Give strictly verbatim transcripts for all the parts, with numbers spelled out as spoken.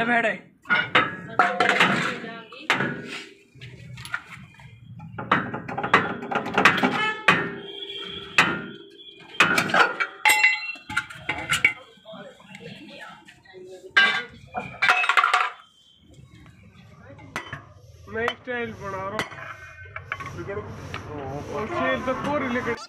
ले भेड़े मैं स्टाइल बना रहा हूँ और स्टाइल तक पूरी लेकर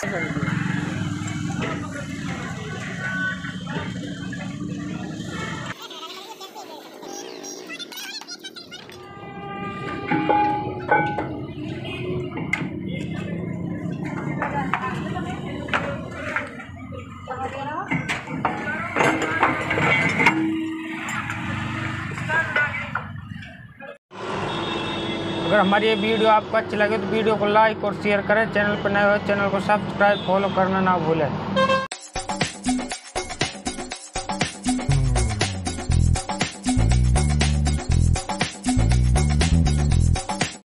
अगर हमारी ये वीडियो आपको अच्छी लगे तो वीडियो को लाइक और शेयर करें। चैनल पर नए हो चैनल को सब्सक्राइब फॉलो करना ना भूलें।